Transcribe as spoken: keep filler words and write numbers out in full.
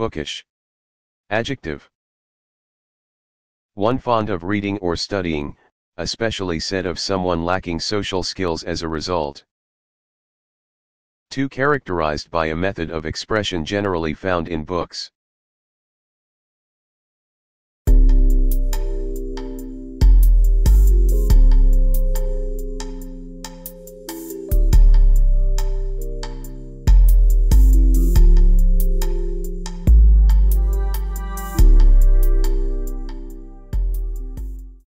Bookish. Adjective. One fond of reading or studying, especially said of someone lacking social skills as a result. Two Characterized by a method of expression generally found in books.